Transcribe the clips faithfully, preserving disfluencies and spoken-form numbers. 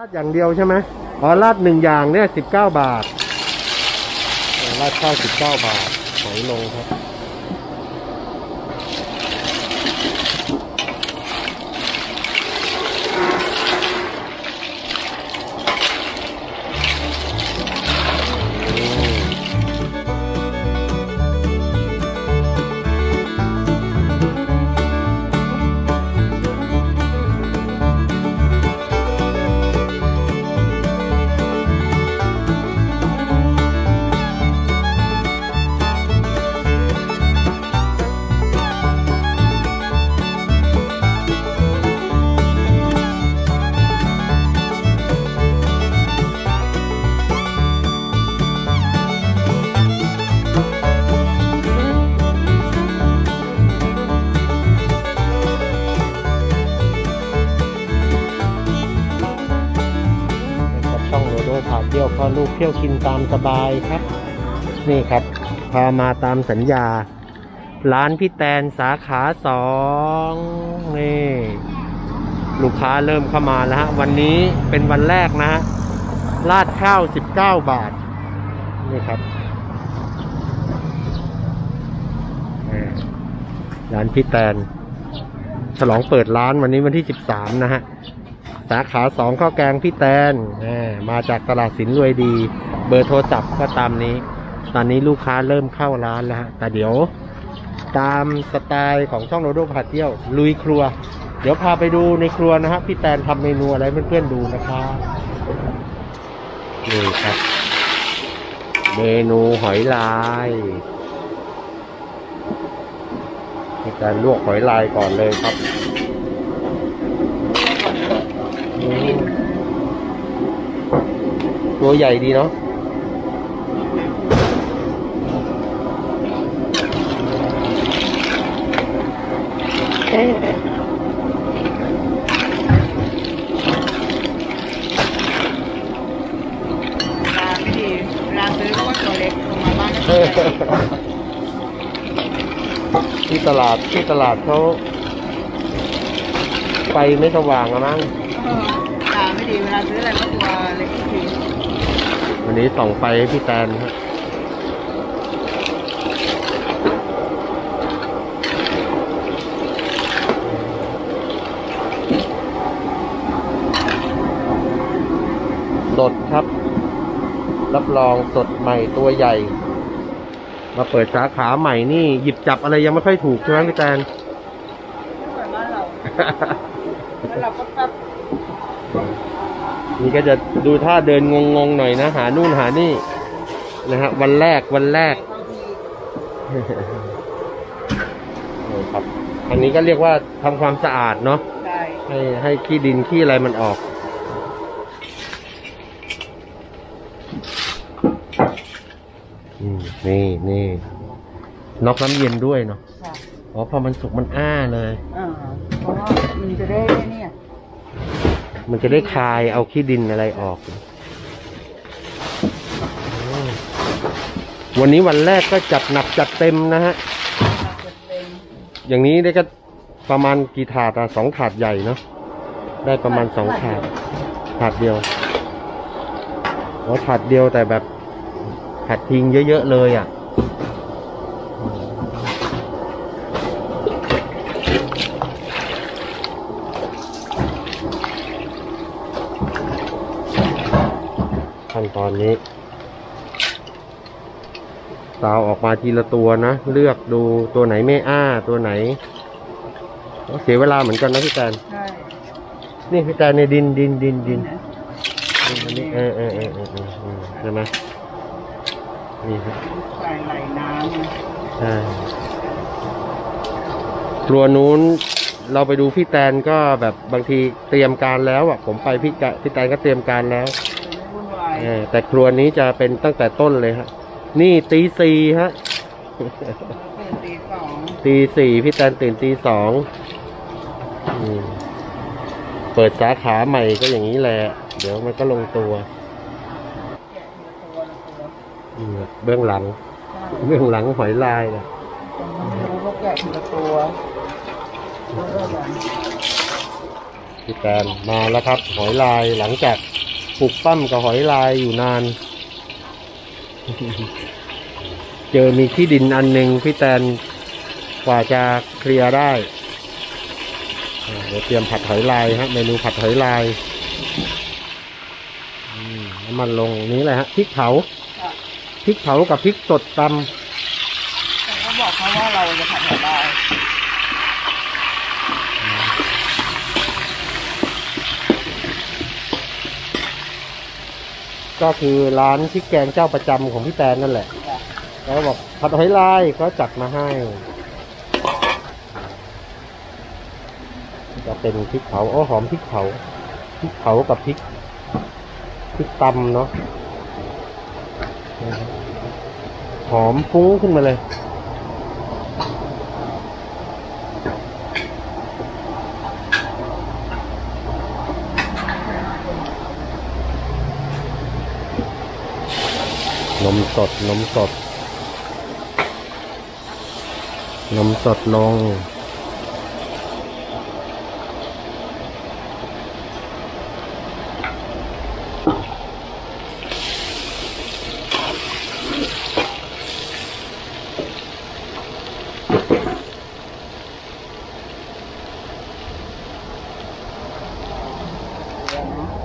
ราดอย่างเดียวใช่ไหมอ๋อราดหนึ่งอย่างเนี่ยสิบเก้าบาทราดข้าวสิบเก้าบาทหอยลงครับพอลูกเที่ยวกินตามสบายครับนี่ครับพามาตามสัญญาร้านพี่แตนสาขาสองนี่ลูกค้าเริ่มเข้ามาแล้วฮะวันนี้เป็นวันแรกนะราดข้าวสิบเก้าบาทนี่ครับร้านพี่แตนฉลองเปิดร้านวันนี้วันที่สิบสามนะฮะสาขาสองข้าวแกงพี่แตนมาจากตลาดสินรวยดีเบอร์โทรศัพท์ก็ตามนี้ตอนนี้ลูกค้าเริ่มเข้าร้านแล้วฮะแต่เดี๋ยวตามสไตล์ของช่องโรโดพาเที่ยวลุยครัวเดี๋ยวพาไปดูในครัวนะฮะพี่แตนทำเมนูอะไรเพื่อนๆดูนะคะนี่ครับเมนูหอยลายพี่แตนลวกหอยลายก่อนเลยครับตัวใหญ่ดีเนาะที่ตลาดที่ตลาดเขาไฟไม่สว่างอะมั้งตาไม่ดีเวลาซื้ออะไรก็ตัวเล็กทีวันนี้ส่องไฟให้พี่แตนครับสดครับรับรองสดใหม่ตัวใหญ่มาเปิดสาขาใหม่นี่หยิบจับอะไรยังไม่ค่อยถูกใช่ไหมพี่แตนไม่เหมือนบ้านเราบ้านเราก็ปั๊บนี่ก็จะดูท่าเดินงงๆหน่อยนะหานู่นหานี่นะฮะวันแรกวันแรกครับอันนี้ก็เรียกว่าทำความสะอาดเนาะให้ให้ขี้ดินขี้อะไรมันออกนี่นี่น็อกน้ำเย็นด้วยเนาะอ๋อพอมันสุกมันอ้าเลยเพราะว่ามันจะได้เนี่ยมันจะได้คายเอาขี้ดินอะไรออกวันนี้วันแรกก็จัดหนักจัดเต็มนะฮะอย่างนี้ได้ก็ประมาณกี่ถาดอ่ะสองถาดใหญ่เนาะได้ประมาณสองถาดถาดเดียวอ๋อถาดเดียวแต่แบบผัดทิ้งเยอะๆเลยอ่ะตอนนี้สาวออกมาทีละตัวนะเลือกดูตัวไหนไม่อ้าตัวไหนเสียเวลาเหมือนกันนะพี่แตนนี่พี่แตนในดินดินดินดินนี่เออเออเออใช่ไหมนี่ครับไหลน้ำใช่ครัวนู้นเราไปดูพี่แตนก็แบบบางทีเตรียมการแล้วอ่ะผมไปพี่พี่แตนก็เตรียมการแล้วแต่ครัวนี้จะเป็นตั้งแต่ต้นเลยฮะนี่ตีสี่ฮะตีสี่พี่แตนตื่นตีสองเปิดสาขาใหม่ก็อย่างนี้แหละเดี๋ยวมันก็ลงตัวเบื้องหลังเบื้องหลังหอยลายนะ พี่แตนมาแล้วครับหอยลายหลังจากปลูกปั้มกับหอยลายอยู่นาน เจอมีที่ดินอันหนึ่งพี่แตนกว่าจะเคลียร์ได้เดี๋ยวเตรียมผัดหอยลายฮะเมนูผัดหอยลายน้ำมันลงนี้เลยฮะพริกเผาพริกเผากับพริกสดตำเขาบอกเขาว่าเราจะผัดหอยลายก็คือร้านพริกแกงเจ้าประจำของพี่แตนนั่นแหละแล้วบอกผัดหอยลายก็จัดมาให้จะเป็นพริกเผาอ้อหอมพริกเผาพริกเผากับพริกพริกตำเนาะหอมฟุ้งขึ้นมาเลยนมสดนมสดนมสดลงเ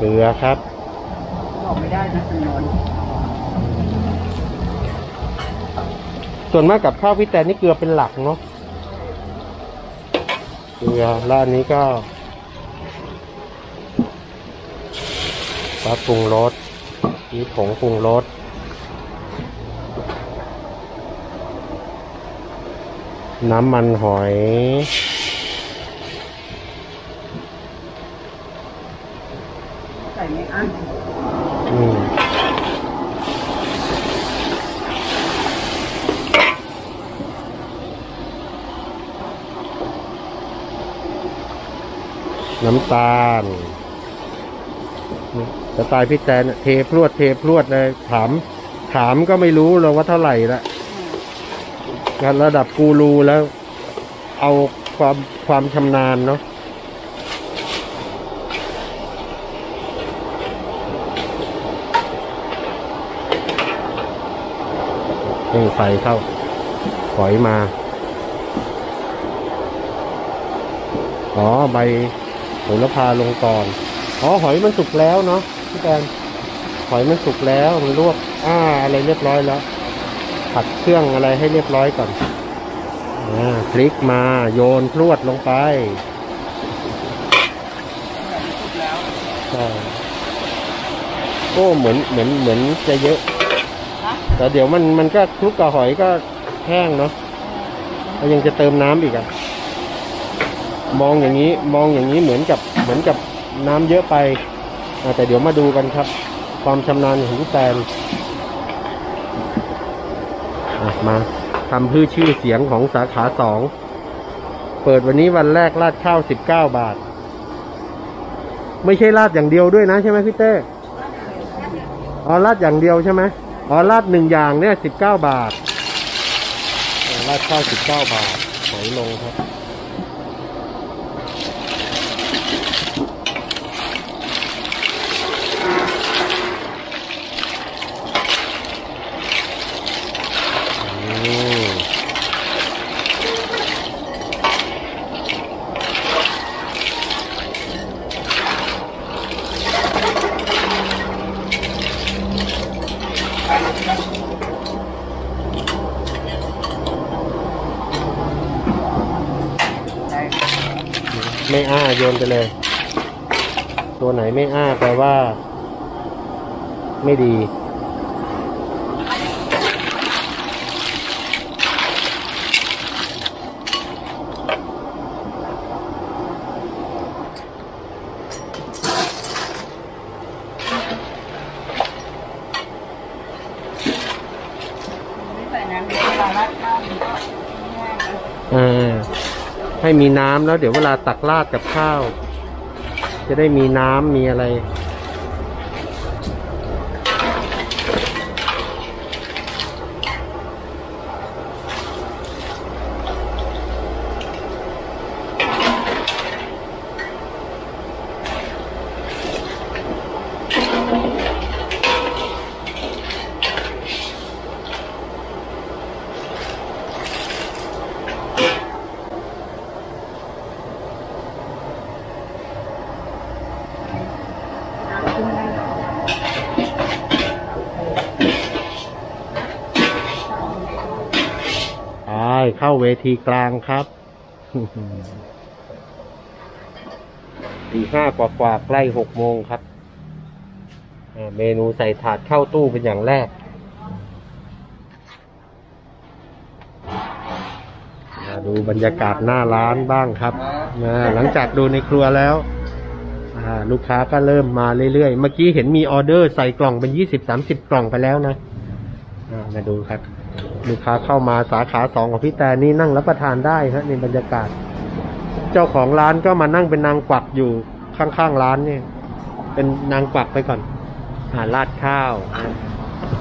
กลือครับบอกไม่ได้นะจำนวนส่วนมากกับข้าวพี่แตนนี่เกลือเป็นหลักเนาะเกลือแล้วอันนี้ก็ปลาปรุงรสมีผงปรุงรสน้ำมันหอยใส่ไม่อั้นอืมน้ำตาลจะตายพี่แตนเทพรวดเทพรวดเลยถามถามก็ไม่รู้เลยว่าเท่าไหร่ละระดับกูรูแล้วเอาความความชำนาญเนาะนี่ไฟเข้าหอยมาอ๋อใบโหระพาลงก่อนอ๋อหอยมันสุกแล้วเนาะพี่แตนหอยมันสุกแล้วมันลวกอ้าอะไรเรียบร้อยแล้วผัดเครื่องอะไรให้เรียบร้อยก่อนอ่าพลิกมาโยนพรวดลงไปโอ้เหมือนเหมือนเหมือนจะเยอะแต่เดี๋ยวมันมันก็คลุกกับหอยก็แห้งเนาะแล้วยังจะเติมน้ำอีกอ่ะมองอย่างนี้มองอย่างนี้เหมือนกับเหมือนกับน้ำเยอะไปแต่เดี๋ยวมาดูกันครับความชำนาญของพี่แตนมาทำเพื่อชื่อเสียงของสาขาสองเปิดวันนี้วันแรกราดข้าวสิบเก้าบาทไม่ใช่ราดอย่างเดียวด้วยนะใช่ไหมพี่เต้อ๋อราดอย่างเดียวใช่ไหมอ๋อราดหนึ่งอย่างเนี่ยสิบเก้าบาทราดข้าวสิบเก้าบาทหอยลงครับไม่อ้าโยนไปเลยตัวไหนไม่อ้าแปลว่าไม่ดีอ่าให้มีน้ำแล้วเดี๋ยวเวลาตักราดกับข้าวจะได้มีน้ำมีอะไร เข้าเวทีกลางครับตีห้ากว่าๆใกล้หกโมงครับเมนูใส่ถาดเข้าตู้เป็นอย่างแรกดูบรรยากาศหน้าร้านบ้างครับหลังจากดูในครัวแล้วลูกค้าก็เริ่มมาเรื่อยๆเมื่อกี้เห็นมีออเดอร์ใส่กล่องเป็นยี่สิบสามสิบกล่องไปแล้วนะมาดูครับลูกค้าเข้ามาสาขาสองของพี่แต่นี่นั่งรับประทานได้ฮะในบรรยากาศเจ้าของร้านก็มานั่งเป็นนางกวักอยู่ข้างๆร้านเนี่ยเป็นนางกวักไปก่อนอ่าราดข้าว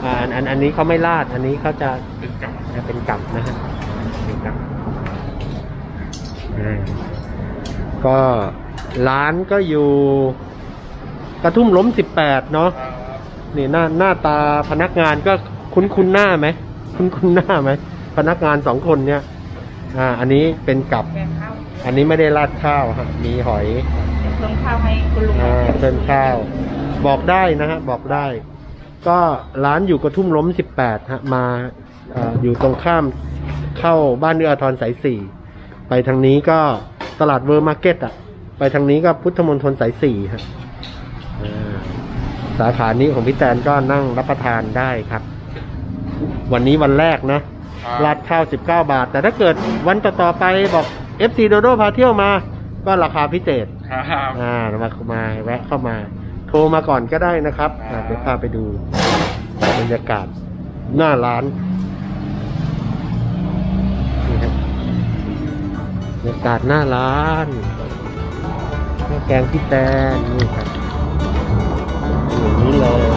อ่าอันอันอันนี้เขาไม่ราดอันนี้เขาจะเป็นกับนะเป็นกับนะฮะเป็นกับก็ร้านก็อยู่กระทุ่มล้มสิบแปดเนาะนี่หน้าหน้าตาพนักงานก็คุ้นคุ้นหน้าไหมคุ้นคุ้นหน้าไหมพนักงานสองคนเนี่ยอ่าอันนี้เป็นกับอันนี้ไม่ได้ราดข้าวฮะมีหอยเพิ่มข้าวให้คุณลุงอ่าเพิ่มข้าวบอกได้นะฮะบอกได้ก็ร้านอยู่กระทุ่มล้มสิบแปดฮะมาอ่าอยู่ตรงข้ามเข้าบ้านเอื้ออาทรสายสี่ไปทางนี้ก็ตลาดเวอร์มาร์เก็ตอ่ะไปทางนี้ก็พุทธมณฑลสายสี่ฮะสาขานี้ของพี่แตนก็นั่งรับประทานได้ครับวันนี้วันแรกนะราดข้าวสิบเก้าบาทแต่ถ้าเกิดวันต่อๆไปบอก เอฟ ซี โดโด้พาเที่ยวมาก็ราคาพิเศษอ่ามามาแวะเข้ามาโทรมาก่อนก็ได้นะครับเดี๋ยวพาไปดูบรรยากาศหน้าร้านบรรยากาศหน้าร้านแกงพี่แตนนี่ครับอย่างนี้เลย